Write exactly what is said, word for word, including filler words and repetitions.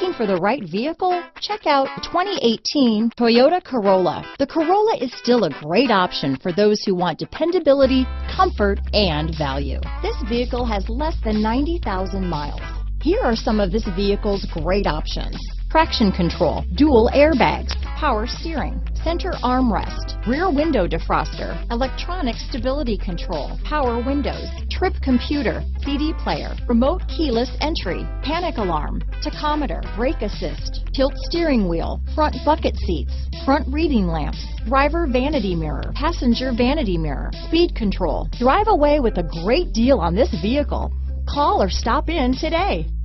Looking for the right vehicle? Check out twenty eighteen Toyota Corolla. The Corolla is still a great option for those who want dependability, comfort, and value. This vehicle has less than ninety thousand miles. Here are some of this vehicle's great options: traction control, dual airbags, power steering, center armrest, rear window defroster, electronic stability control, power windows, trip computer, C D player, remote keyless entry, panic alarm, tachometer, brake assist, tilt steering wheel, front bucket seats, front reading lamps, driver vanity mirror, passenger vanity mirror, speed control. Drive away with a great deal on this vehicle. Call or stop in today.